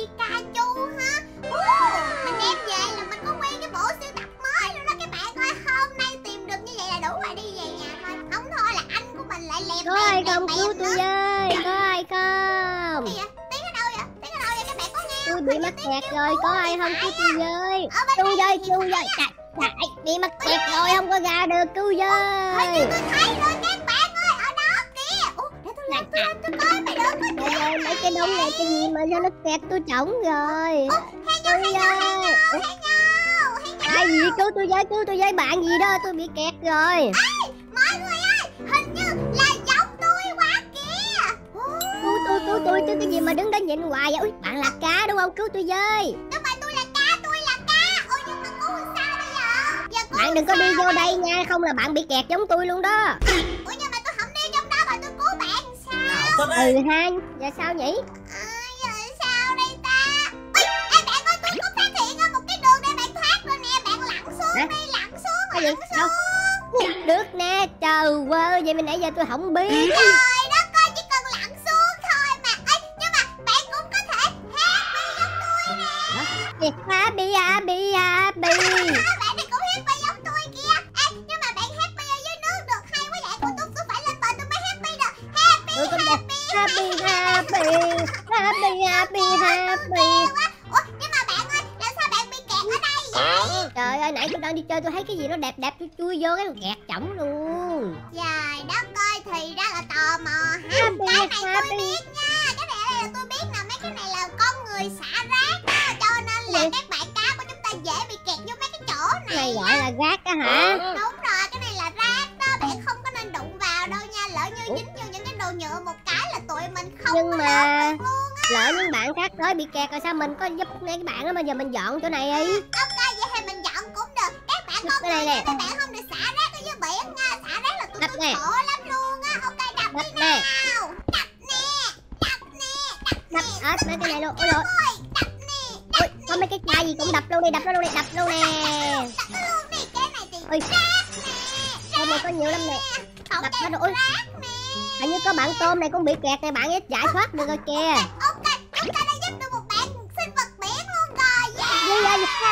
Pikachu hả? Mình đem về là mình có nguyên cái bộ sưu tập mới luôn đó các bạn ơi. Hôm nay tìm được như vậy là đủ rồi, đi về nhà thôi. Không thôi là anh của mình lại lẹp. Có ai không cứu tôi ơi? Có ai không? Cái gì vậy? Tiếng ở đâu vậy? Tiếng ở đâu vậy các bạn có nghe không? Tôi bị mắc kẹt rồi, có ai không cứu tôi ơi? Tôi ơi. Chạy, bị mắc kẹt rồi không có ra được, cứu ơi. Hình như tôi thấy rồi các bạn ơi, ở đó kìa. Ủa, để tôi lên, tôi coi mày đừng có chạy. Rồi mấy cái đống này cái gì mà sao nó kẹt tôi trống rồi. Ai gì cứu tôi với, cứu tôi với, bạn gì đó tôi bị kẹt rồi. Ê, mọi người ơi, hình như là giống tôi quá kìa. Cứu tôi chứ cái gì mà đứng đó nhìn hoài vậy. Ui, bạn là cá đúng không, cứu tôi với. Bạn đừng có đi vô đây nha, không là bạn bị kẹt giống tôi luôn đó. Ủa nhưng mà tôi không đi trong đó mà tôi cứu bạn sao? Giờ sao nhỉ? Giờ sao đây ta? Ê, bạn ơi, tôi có phát hiện ra một cái đường để bạn thoát rồi nè. Bạn lặn xuống đi, lặn xuống. Được nè, trời ơi, vậy mà nãy giờ tôi không biết. Trời đất ơi, chỉ cần lặn xuống thôi mà. Ê, nhưng mà bạn cũng có thể happy giống tôi nè. Happy happy. Ủa nhưng mà bạn ơi, làm sao bạn bị kẹt ở đây vậy? Trời ơi, nãy tôi đang đi chơi tôi thấy cái gì nó đẹp đẹp tôi chui vô cái kẹt chổng luôn. Trời đất ơi, thì ra là tò mò ha. Cái này tôi biết nha, cái này là tôi biết nè, mấy cái này là con người xả rác đó, cho nên là các bạn cá của chúng ta dễ bị kẹt vô mấy cái chỗ này. Này gọi là rác đó hả? Đúng rồi, cái này là rác đó, bạn không có nên đụng vào đâu nha, lỡ như dính vô những cái đồ nhựa một cái là tụi mình không có đỡ được luôn. Lỡ những bạn khác tới bị kẹt rồi sao mình có giúp ngay các bạn đó, bây giờ mình dọn chỗ này đi. Ok, vậy thì mình dọn cũng được. Các bạn có cái này nè, các bạn không được xả rác ở dưới biển nha, xả rác là tôi khổ lắm luôn á. Ok, đập đi nào. Đập hết mấy cái này luôn. Ôi rồi. Có mấy cái chai gì cũng đập luôn đi, đập luôn nè. Ôi. Hôm nay có nhiều lắm nè. Đập hết rồi. Hình như có bạn tôm này cũng bị kẹt này, bạn ấy giải thoát được rồi kìa. Chúng ta đã giúp được một bạn sinh vật biển luôn rồi. Yeah. Happy.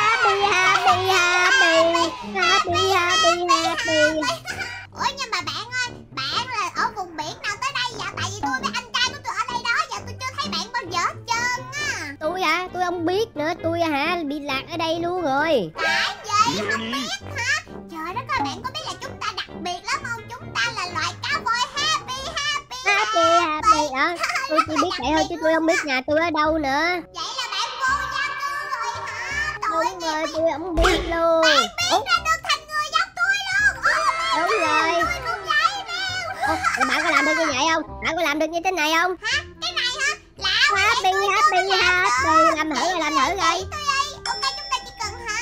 Ủa nhưng mà bạn ơi, bạn là ở vùng biển nào tới đây vậy? Tại vì tôi với anh trai của tôi ở đây đó, giờ tôi chưa thấy bạn bao giờ hết trơn á. Tôi hả? Tôi không biết nữa, tôi hả bị lạc ở đây luôn rồi. Tại gì không biết hả? Trời đất ơi, bạn có biết là chúng ta đặc biệt lắm không? Chúng ta là loài cá voi happy đó. Tôi chỉ biết vậy thôi chứ tôi không biết nhà tôi ở đâu nữa. Vậy là bạn vô gia cư rồi hả? Đúng rồi, tôi không biết luôn. Bạn biến ra được thành người giống tôi luôn. Đúng rồi. Bạn có làm được như vậy không? Bạn có làm được như thế này không? Hả? Cái này hả? Là happy. Làm thử rồi. Ok, chúng ta chỉ cần hả?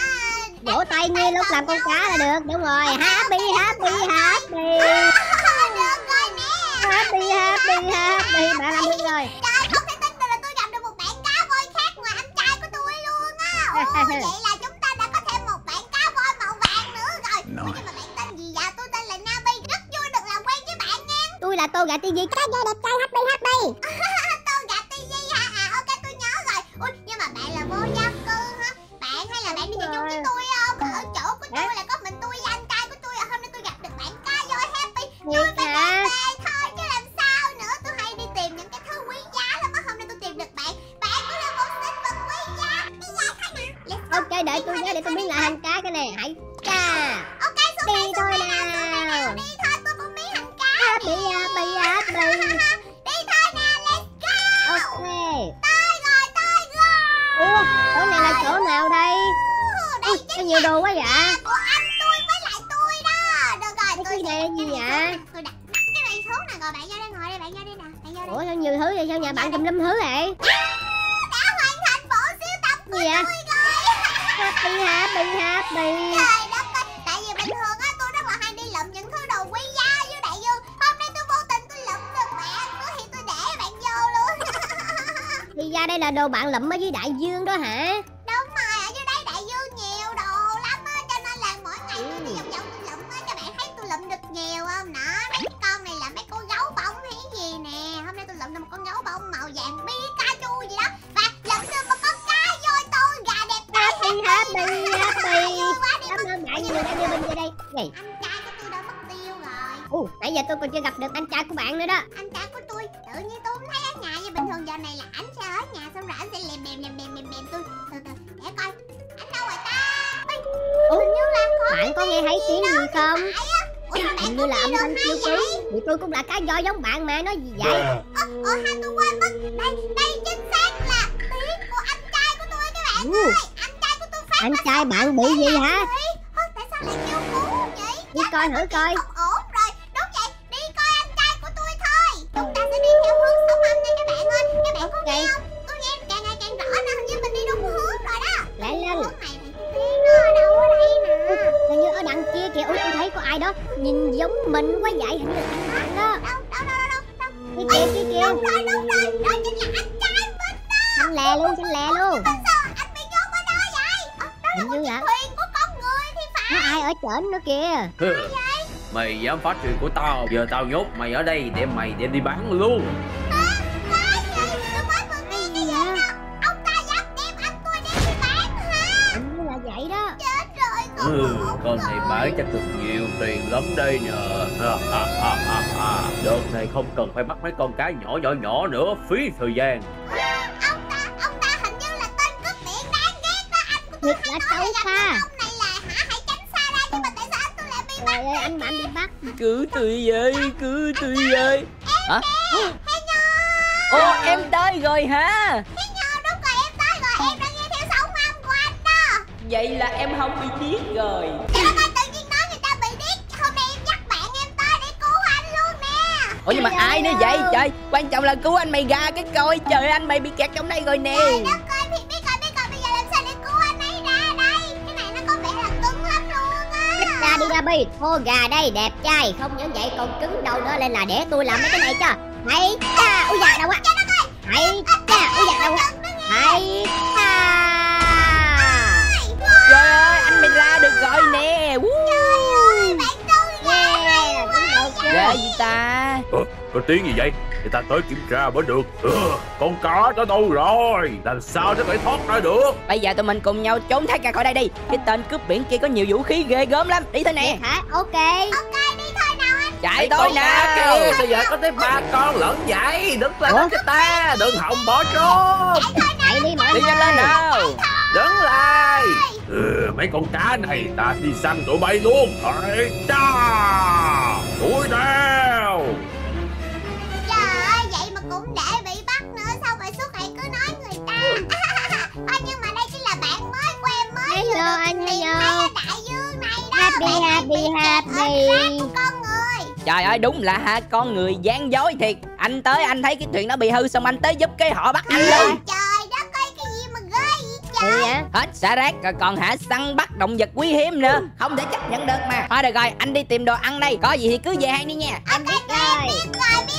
Vỗ tay như lúc làm con cá là được. Đúng rồi. Happy. Happy, bạn làm được rồi. Trời, không thể tin được là tôi gặp được một bạn cá voi khác ngoài anh trai của tôi luôn á. Vậy là chúng ta đã có thêm một bạn cá voi màu vàng nữa rồi. Nhưng mà bạn tên gì vậy? Tôi tên là NABEE, rất vui được làm quen với bạn nha. Tôi là Tô Gà TV, cá voi đẹp trai happy. Tô Gà TV hả? À ok, tôi nhớ rồi. Ui, nhưng mà bạn là vô gia cư hả? Bạn hay là bạn đi chơi chung với tôi không? Ở chỗ của tôi là có mình tôi và anh trai của tôi, hôm nay tôi gặp được bạn cá voi happy. Vui vẻ đợi tôi nhớ để tôi biến lại hành cá cái này hãy cha. Ok, xuống đi thôi nào. Đi thôi, tôi muốn biến hành cá. Bị. Đi thôi nào, let's go. Ok. Tới rồi. Ủa, chỗ này là chỗ nào đây? Đây có nhiều đồ quá vậy. Của anh tôi với lại tôi đó. Được rồi, tôi đây gì vậy? Tôi đặt cái này xuống nè, rồi bạn vô đây ngồi đây, bạn vô đây nè, bạn vô đây. Ủa sao nhiều thứ vậy, sao nhà bạn tùm lum thứ vậy? Đã hoàn thành bộ sưu tập của tôi. Happy. Trời đất ơi, tại vì bình thường á tôi rất là hay đi lượm những thứ đồ quý giá với đại dương. Hôm nay tôi vô tình tôi lượm được bạn nữa thì tôi để bạn vô luôn. Thì ra đây là đồ bạn lượm ở dưới đại dương đó hả? Đúng rồi, ở dưới đây đại dương nhiều đồ lắm á, cho nên là mỗi ngày tôi đi vòng vòng tôi lượm á, các bạn thấy tôi lượm được nhiều không nè. Mấy con này là mấy con gấu bông hay gì nè, hôm nay tôi lượm được một con gấu bông màu vàng Pikachu gì đó và lượm được một con Này, anh trai của tôi đã mất tiêu rồi. Ồ, nãy giờ tôi còn chưa gặp được anh trai của bạn nữa đó. Anh trai của tôi, tự nhiên tôi không thấy ở nhà. Vì bình thường giờ này là ảnh sẽ ở nhà, xong rồi ảnh sẽ lèm tôi. Từ để coi, ảnh đâu rồi ta? Ủa, hình như là bạn có nghe thấy tiếng gì không? Hình như là âm thanh kêu cứu. Vì tôi cũng là cá voi giống bạn mà, nói gì vậy? Ồ, hai tôi quên mất. Đây chính xác là tiếng của anh trai của tôi các bạn ơi. Anh trai của tôi phát. Anh trai bạn bị gì hả? Đi coi thử coi. Không ổn rồi. Đúng vậy, đi coi anh trai của tôi thôi. Chúng ta sẽ đi theo hướng sóng âm nha các bạn ơi. Các bạn có nghe không? Tôi nghe càng ngày càng rõ nè, hình như mình đi đúng hướng rồi đó. Lại lên. Hướng này thì tiếng nó ở đâu ở đây nè. Hình như ở đằng kia kìa. Ui, tôi thấy có ai đó nhìn giống mình quá vậy, hình như là anh bạn đó. Đâu. Kìa. Đúng rồi, đó chính là anh trai mình đó. Anh lè luôn. Anh bị nhốt ở đâu vậy? Đó là thuyền của con người thì phải. Nó ai ở trển nữa kìa. Mày dám phá chuyện của tao, giờ tao nhốt mày ở đây để mày đem đi bán luôn. Ông ta dám đem anh tôi đem đi bán hả? Anh là vậy đó. Chết rồi con. Con này bán chắc được nhiều tiền lắm đây nhờ. Đợt này không cần phải bắt mấy con cá nhỏ nữa, phí thời gian. Ông ta hình như là tên cướp biển đáng ghét đó. Anh của tôi hay nói là ông này là hả, hãy tránh xa ra. Nhưng mà tại sao anh tôi lại bị bắt? Ơi, anh mà anh bị bắt. Cứ tùy vậy. Hả? Ồ, em tới rồi hả? Đúng rồi, em tới rồi. Em đã nghe theo sóng âm của anh đó. Vậy là em không bị điếc rồi. Ủa nhưng mà ai nữa vậy trời? Quan trọng là cứu anh mày ra cái coi. Trời, anh mày bị kẹt trong đây rồi nè. Trời đất ơi, biết rồi, bây giờ làm sao để cứu anh ấy ra đây? Cái này nó có vẻ là cứng lắm luôn á. Ít ra đi NABEE, Tô Gà đây đẹp trai. Không những vậy còn cứng đầu nữa, nên là để tôi làm mấy cái này cho. Hãy ta, ui dạ đâu á. Hãy ta, ui dạ đâu á. Hãy ta. Trời ơi, anh mày ra được rồi nè. Ghê gì ta? Có tiếng gì vậy? Người ta tới kiểm tra mới được. Con cá tới đâu rồi? Làm sao nó phải thoát ra được? Bây giờ tụi mình cùng nhau trốn thoát ra khỏi đây đi. Cái tên cướp biển kia có nhiều vũ khí ghê gớm lắm. Đi thôi nè. Hả? Ok, đi thôi nào anh. Chạy thôi nào. Bây giờ có tới 3 con lẫn vậy. Đứng lên cho ta. Đừng hòng bỏ trốn. Chạy đi mọi người. Đi nhanh lên nào. Đứng lại. Mấy con cá này ta đi săn tụi bay luôn. Hãy ta. Ui đeo. Trời ơi, vậy mà cũng để bị bắt nữa. Sao vậy, suốt ngày cứ nói người ta. Thôi nhưng mà đây chính là bạn mới của em mới. Hello anh, hello. Đại dương này đó. Happy. Con người. Trời ơi, đúng là ha, con người gian dối thiệt. Anh tới, anh thấy cái thuyền nó bị hư, xong anh tới giúp cái họ bắt anh luôn. Trời đất ơi, cái gì mà ghê vậy trời. Hết xả rác rồi còn hả săn bắt động vật quý hiếm nữa. Không thể chấp nhận được mà. Thôi được rồi, anh đi tìm đồ ăn đây. Có gì thì cứ về hang đi nha. Anh biết rồi.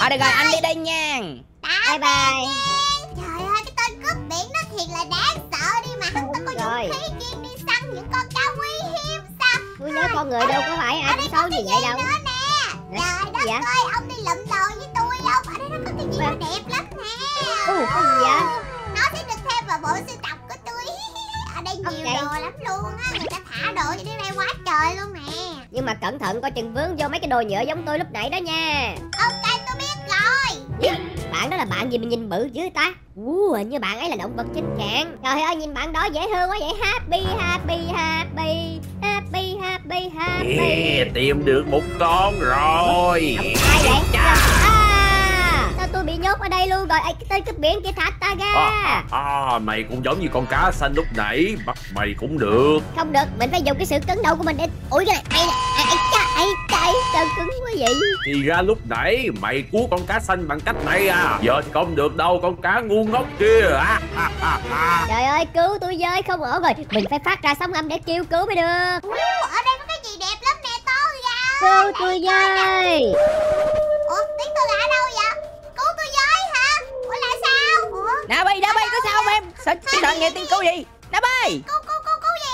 Thôi được rồi, anh đi đây nha. Bye bye. Trời ơi, cái tên cướp biển nó thiệt là đáng sợ đi mà. Hắn ta có vũ khí chuyên đi săn những con cá quý hiếm sao? Tôi nhớ con người đâu có phải ai cũng xấu như vậy đâu. Trời đất ơi, ông đi lụm đồ với tôi không? Ở đây nó có cái gì mà đẹp lắm nè. Cái gì vậy? Nó sẽ được thêm vào bộ sưu tập của tôi. Ở đây nhiều đồ lắm luôn á. Người ta thả đồ cho đến đây quá trời luôn nè. Nhưng mà cẩn thận coi chừng vướng vô mấy cái đồ nhựa giống tôi lúc nãy đó nha. Ok, tôi biết rồi. Bạn đó là bạn gì mà nhìn bự dữ ta? Hình như bạn ấy là động vật trên cạn. Trời ơi, nhìn bạn đó dễ thương quá vậy. Happy. Tìm được một con rồi. Ai vậy? Tôi bị nhốt ở đây luôn rồi. Cái tên cướp biển kia thả ta ra. Mày cũng giống như con cá xanh lúc nãy. Bắt mày cũng được. Không được, mình phải dùng cái sự cứng đầu của mình để... Ui cái này, ai sao cứng quá vậy? Thì ra lúc nãy mày cứu con cá xanh bằng cách này à. Giờ thì không được đâu, con cá ngu ngốc kia. Trời ơi, cứu tôi với, không ổn rồi. Mình phải phát ra sóng âm để kêu cứu mới được. Ở đây có cái gì đẹp lắm nè tôi ra. Cứu tôi với. Ủa, tiếng tôi là ở đâu vậy? NABEE, có sao không em? Sao đợi nghe tiếng cứu gì? NABEE, cứu gì?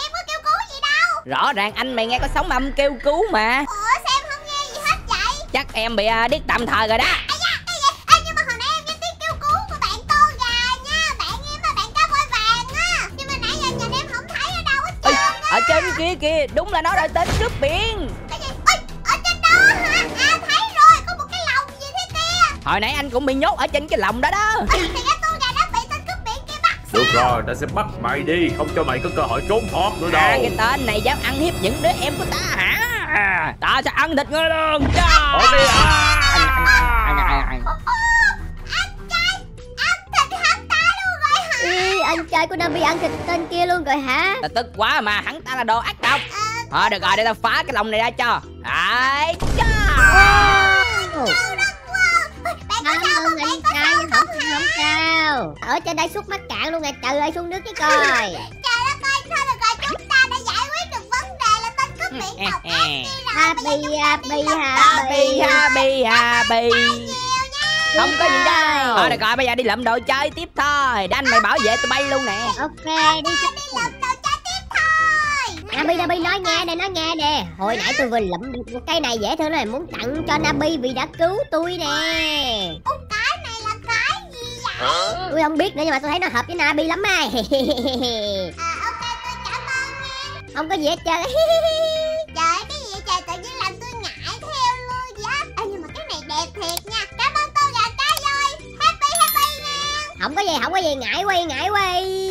Em có kêu cứu gì đâu. Rõ ràng anh mày nghe có sóng âm kêu cứu mà. Ủa sao em không nghe gì hết vậy? Chắc em bị điếc tạm thời rồi đó. Nhưng mà hồi nãy em nghe tiếng kêu cứu của bạn Tô Gà nha. Bạn em là bạn cá voi vàng á. Nhưng mà nãy giờ nhìn em không thấy ở đâu hết trơn. Ở trên kia kìa, đúng là nó đòi tên cướp biển. Hồi nãy anh cũng bị nhốt ở trên cái lồng đó đó. Thì anh Tô Gà đã bị tên cướp biển kia bắt. Được rồi, ta sẽ bắt mày đi, không cho mày có cơ hội trốn thoát nữa đâu. Cái tên này dám ăn hiếp những đứa em của ta hả? Ta sẽ ăn thịt ngươi luôn. Trời ơi, anh trai của NABEE ăn thịt tên kia luôn rồi hả? Ta tức quá mà, hắn ta là đồ ác độc. Thôi được rồi, để tao phá cái lồng này ra cho. Đấy. Không sao. Ở trên đây suốt mắt cạn luôn nè, trời ơi, xuống nước với coi. Trời đất ơi, thôi được rồi, chúng ta đã giải quyết được vấn đề là tên cướp biển độc ác kia rồi. Happy. Không có gì đâu. Thôi được rồi, bây giờ đi lượm đồ chơi tiếp thôi. Để anh mày bảo vệ tụi bay luôn nè. Ok, đi lượm đồ chơi tiếp thôi. NABEE nói nghe nè. Hồi nãy tôi vừa lượm được cây này dễ thương rồi, muốn tặng cho NABEE vì đã cứu tôi nè. Cái này là cái gì vậy? Tôi không biết nữa, nhưng mà tôi thấy nó hợp với NABEE lắm ai. Ok, tôi cảm ơn nha. Không có gì hết trơn. Trời, cái gì vậy trời, tự nhiên làm tôi ngại theo luôn vậy á. Nhưng mà cái này đẹp thiệt nha. Cảm ơn. Không có gì ngại quay